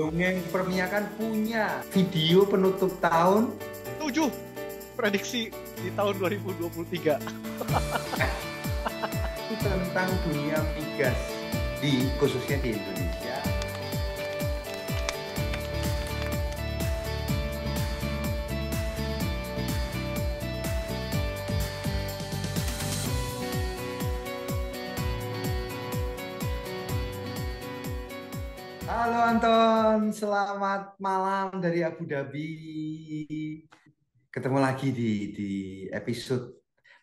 Dongeng Perminyakan punya video penutup tahun 7 prediksi di tahun 2023 tentang dunia migas khususnya di Indonesia. Halo Anton, selamat malam dari Abu Dhabi. Ketemu lagi di episode,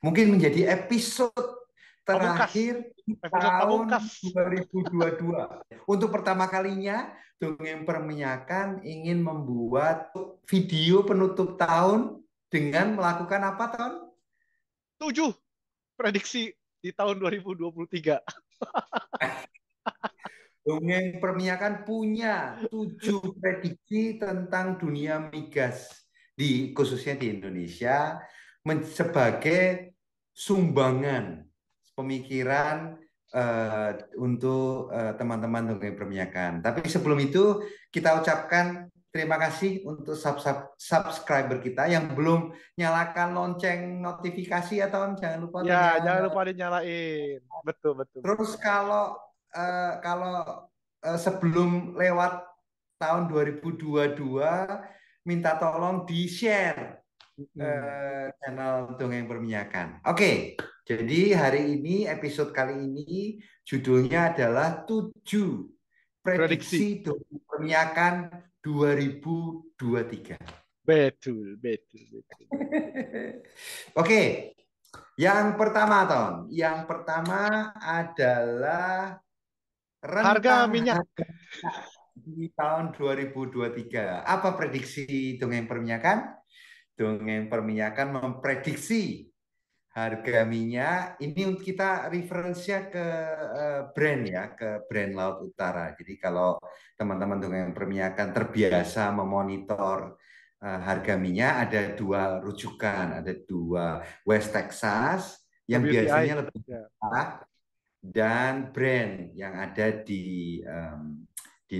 mungkin menjadi episode terakhir tahun 2022. Untuk pertama kalinya, Dongeng Perminyakan ingin membuat video penutup tahun dengan melakukan apa, Ton? 7 prediksi di tahun 2023. Dongeng Perminyakan punya 7 prediksi tentang dunia migas khususnya di Indonesia sebagai sumbangan pemikiran untuk teman-teman Dongeng Perminyakan. Tapi sebelum itu kita ucapkan terima kasih untuk subscriber kita yang belum nyalakan lonceng notifikasi, atau jangan lupa. Ya, jangan lupa dinyalain. Betul. Terus kalau sebelum lewat tahun 2022, minta tolong di-share channel Dongeng Perminyakan. Oke, jadi hari ini, episode kali ini, judulnya adalah 7 prediksi Dongeng Perminyakan 2023. Betul. Oke, yang pertama, Ton. Yang pertama adalah harga minyak di tahun 2023. Apa prediksi Dongeng Perminyakan? Dongeng Perminyakan memprediksi harga minyak. Ini kita referensinya ke brand ya, ke brand Laut Utara. Jadi kalau teman-teman Dongeng Perminyakan terbiasa memonitor harga minyak, ada 2 rujukan, ada 2 West Texas yang biasanya lebih murah, dan brand yang ada di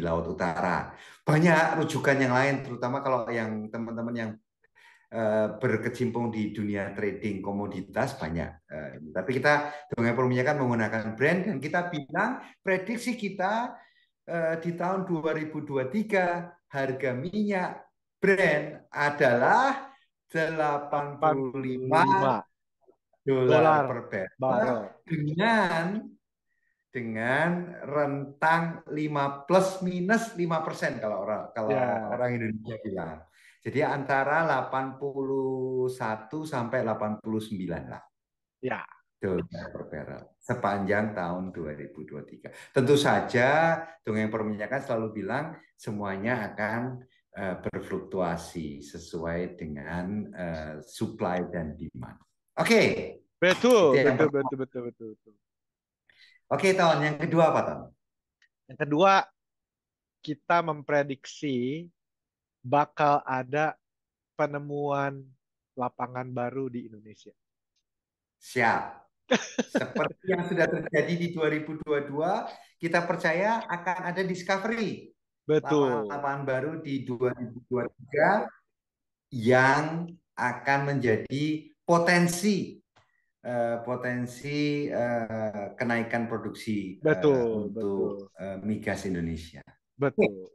Laut Utara. Banyak rujukan yang lain, terutama kalau yang teman-teman yang berkecimpung di dunia trading komoditas banyak. Tapi kita Dongeng Perminyakan menggunakan brand, dan kita bilang prediksi kita di tahun 2023 harga minyak brand adalah $85 per barrel, dengan rentang 5 ± 5%, kalau ya, orang Indonesia bilang. Jadi antara 81 sampai 89 lah. Ya, $85 per barrel sepanjang tahun 2023. Tentu saja Dongeng Perminyakan selalu bilang semuanya akan berfluktuasi sesuai dengan supply dan demand. Oke, okay. Betul. Oke, Ton, yang kedua apa, Ton? Yang kedua, kita memprediksi bakal ada penemuan lapangan baru di Indonesia. Siap. Seperti yang sudah terjadi di 2022, kita percaya akan ada discovery. Betul. Lapangan baru di 2023 yang akan menjadi potensi kenaikan produksi untuk migas Indonesia. Betul.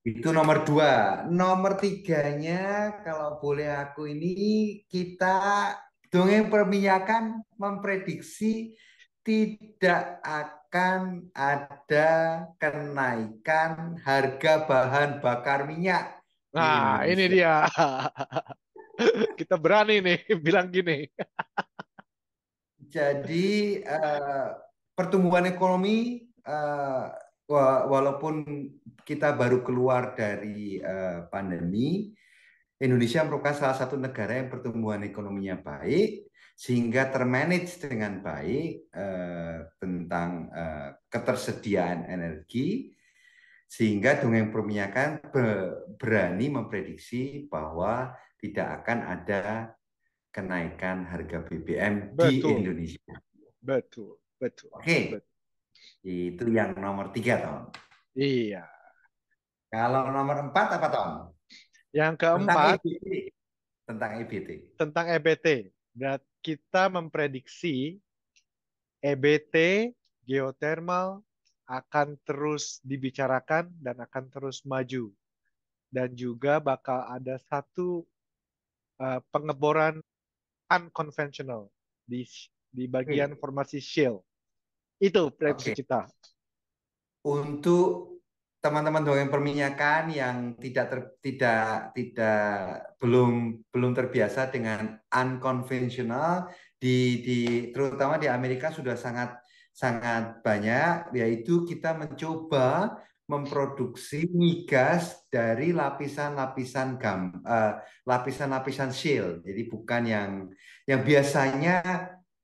Itu nomor 2. Nomor 3-nya, kalau boleh aku ini, kita Dongeng Perminyakan memprediksi tidak akan ada kenaikan harga bahan bakar minyak. Nah, ini dia. Kita berani nih bilang gini. Jadi pertumbuhan ekonomi, walaupun kita baru keluar dari pandemi, Indonesia merupakan salah satu negara yang pertumbuhan ekonominya baik, sehingga termanage dengan baik tentang ketersediaan energi, sehingga Dongeng Perminyakan berani memprediksi bahwa tidak akan ada kenaikan harga BBM di Indonesia. Betul. Oke. Itu yang nomor 3, Ton. Iya. Kalau nomor 4 apa, Tom? Yang keempat tentang EBT. Dan kita memprediksi EBT geotermal akan terus dibicarakan dan akan terus maju. Dan juga bakal ada satu pengeboran unconventional di bagian formasi shale. Itu prediksi kita. Untuk teman-teman dongeng perminyakan yang belum terbiasa dengan unconventional terutama di Amerika sudah sangat banyak, yaitu kita mencoba memproduksi migas dari lapisan-lapisan shale. Jadi bukan yang biasanya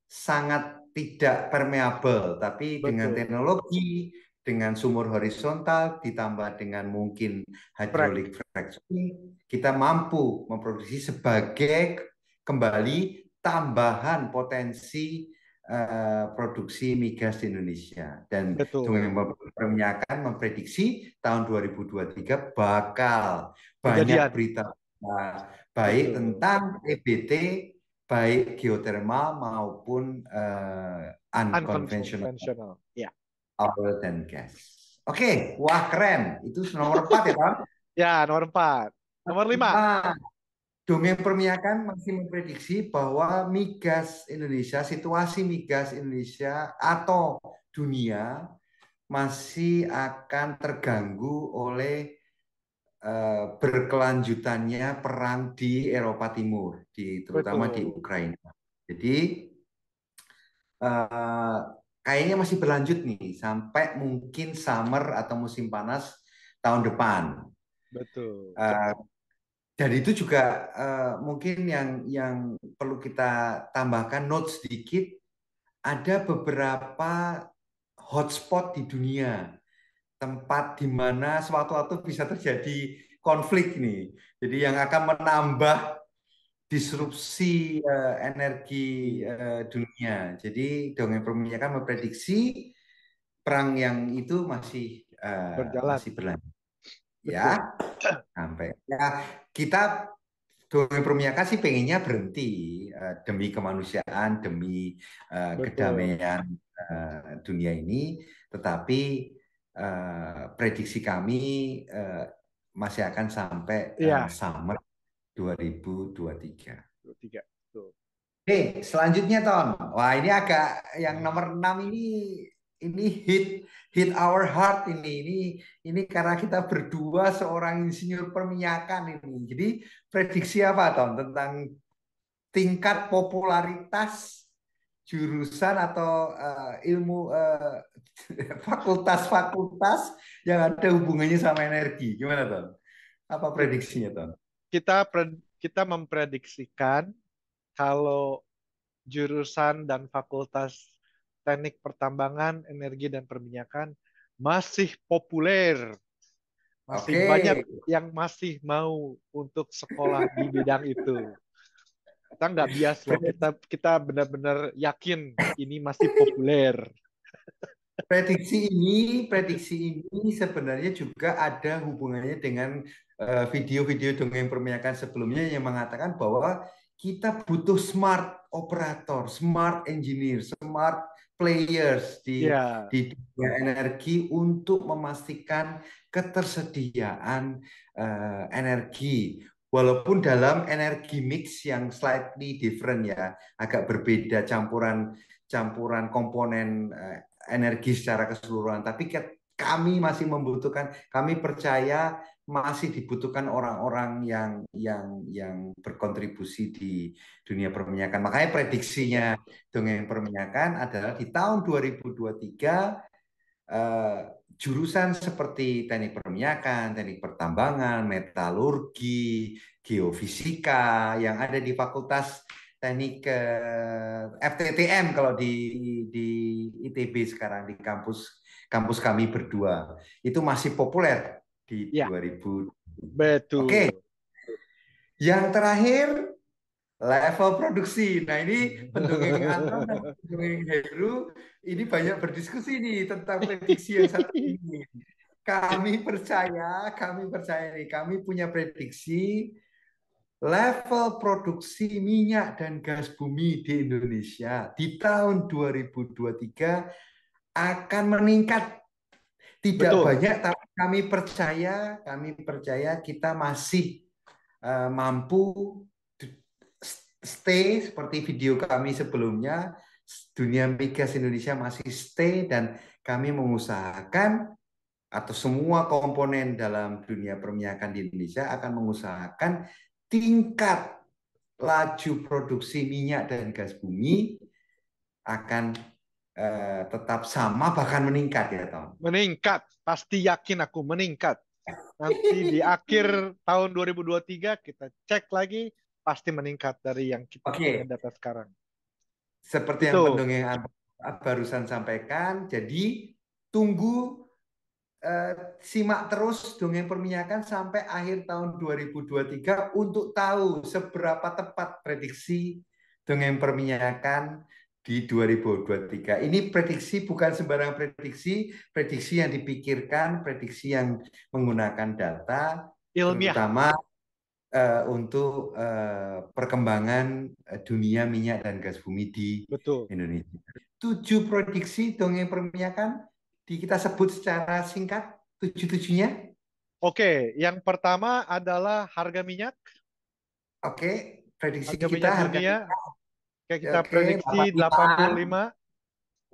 sangat tidak permeable, tapi dengan teknologi, dengan sumur horizontal, ditambah dengan mungkin hydraulic fracturing, kita mampu memproduksi sebagai kembali tambahan potensi produksi migas di Indonesia. Dan Dongeng Perminyakan memprediksi tahun 2023 bakal banyak berita baik tentang EBT, baik geotermal maupun unconventional. Yeah. Oil and gas. Oke, wah keren. Itu nomor 4 ya, Pak? Ya, nomor 4. Nomor 5. Dongeng Perminyakan masih memprediksi bahwa migas Indonesia, situasi migas Indonesia atau dunia masih akan terganggu oleh berkelanjutannya perang di Eropa Timur, terutama di Ukraina. Jadi kayaknya masih berlanjut nih sampai mungkin summer atau musim panas tahun depan. Betul. Dan itu juga mungkin yang perlu kita tambahkan note sedikit. Ada beberapa hotspot di dunia, tempat di mana suatu waktu bisa terjadi konflik nih. Jadi yang akan menambah disrupsi energi dunia. Jadi Dongeng Perminyakan memprediksi perang yang itu masih berlanjut. Ya, sampai ya kita Dongeng Perminyakan sih pengennya berhenti demi kemanusiaan, demi kedamaian dunia ini. Tetapi prediksi kami masih akan sampai summer 2023. Betul. Oke, selanjutnya Ton. Wah, ini agak yang nomor 6 ini hit our heart ini karena kita berdua seorang insinyur perminyakan ini. Jadi prediksi apa Ton tentang tingkat popularitas jurusan atau ilmu fakultas-fakultas yang ada hubungannya sama energi? Gimana Ton? Apa prediksinya Ton? Kita memprediksikan kalau jurusan dan fakultas teknik pertambangan, energi dan perminyakan masih populer, masih banyak yang masih mau untuk sekolah di bidang itu. Kita nggak bias loh, kita benar-benar yakin ini masih populer. Prediksi ini sebenarnya juga ada hubungannya dengan video-video Dongeng Perminyakan sebelumnya yang mengatakan bahwa kita butuh smart operator, smart engineer, smart players di dunia energi untuk memastikan ketersediaan energi. Walaupun dalam energi mix yang slightly different ya, agak berbeda campuran komponen energi secara keseluruhan, tapi kami masih membutuhkan, kami percaya masih dibutuhkan orang-orang yang berkontribusi di dunia perminyakan. Makanya prediksinya Dongeng Perminyakan adalah di tahun 2023 jurusan seperti teknik perminyakan, teknik pertambangan, metalurgi, geofisika yang ada di fakultas teknik FTTM kalau di ITB sekarang di kampus kami berdua itu masih populer di 2000. Betul. Oke. Yang terakhir level produksi. Nah, ini pendongeng Anton dan pendongeng Heru ini banyak berdiskusi nih tentang prediksi yang satu ini. Kami percaya, kami punya prediksi level produksi minyak dan gas bumi di Indonesia di tahun 2023 akan meningkat. Tidak betul. Banyak, tapi kami percaya kita masih mampu stay seperti video kami sebelumnya. Dunia migas Indonesia masih stay dan kami mengusahakan atau semua komponen dalam dunia perminyakan di Indonesia akan mengusahakan tingkat laju produksi minyak dan gas bumi akan tetap sama bahkan meningkat ya Tom. Meningkat, pasti yakin aku meningkat. Nanti di akhir tahun 2023 kita cek lagi pasti meningkat dari yang kita punya data sekarang. Seperti yang pendongeng barusan sampaikan, jadi tunggu simak terus dongeng perminyakan sampai akhir tahun 2023 untuk tahu seberapa tepat prediksi dongeng perminyakan di 2023. Ini prediksi bukan sembarang prediksi, prediksi yang dipikirkan, prediksi yang menggunakan data ilmiah, terutama untuk perkembangan dunia minyak dan gas bumi di Indonesia. 7 prediksi dongeng perminyakan kita sebut secara singkat 7-7-nya. Oke, yang pertama adalah harga minyak. Oke, prediksi kita harga minyak. Oke, kita prediksi 85.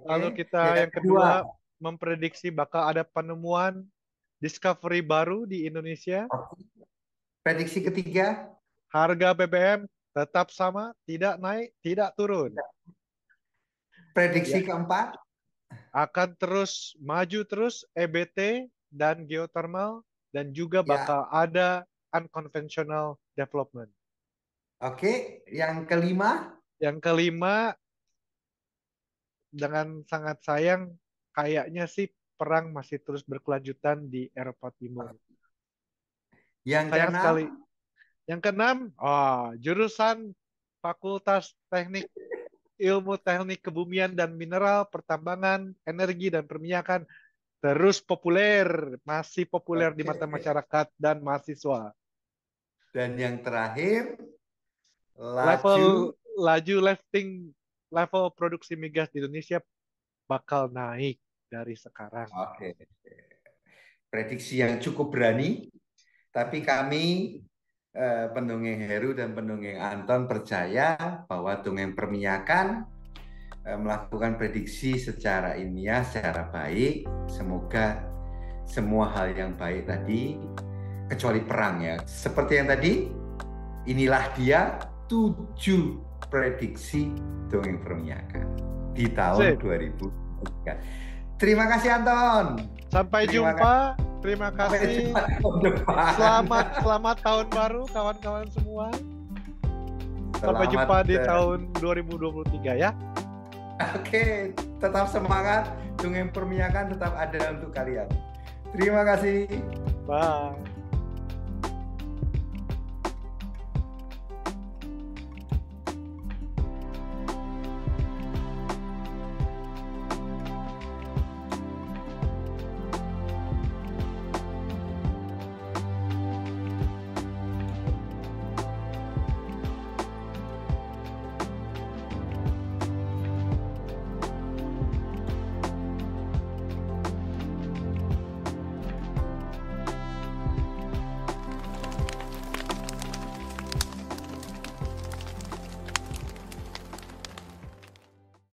Lalu kita yang kedua memprediksi bakal ada penemuan discovery baru di Indonesia. Prediksi ketiga, harga BBM tetap sama, tidak naik, tidak turun. Prediksi keempat, akan terus maju terus EBT dan geothermal dan juga bakal ada unconventional development. Oke, yang kelima. Yang kelima, dengan sangat sayang, kayaknya sih perang masih terus berkelanjutan di Eropa Timur. Yang sayang keenam, sekali. Yang keenam, jurusan Fakultas Teknik Ilmu Teknik Kebumian dan Mineral, Pertambangan, Energi dan Perminyakan terus populer, masih populer di mata masyarakat dan mahasiswa. Dan yang terakhir, laju lifting level produksi migas di Indonesia bakal naik dari sekarang. Oke. Prediksi yang cukup berani, tapi kami pendongeng Heru dan pendongeng Anton percaya bahwa dongeng perminyakan melakukan prediksi secara ilmiah, secara baik. Semoga semua hal yang baik tadi, kecuali perang ya. Seperti yang tadi, inilah dia 7 prediksi dongeng perminyakan di tahun 2023. Terima kasih Anton. Sampai jumpa. Terima kasih. Selamat tahun baru kawan-kawan semua. Sampai jumpa di tahun 2023 ya. Oke, tetap semangat. Dongeng perminyakan tetap ada untuk kalian. Terima kasih. Bye.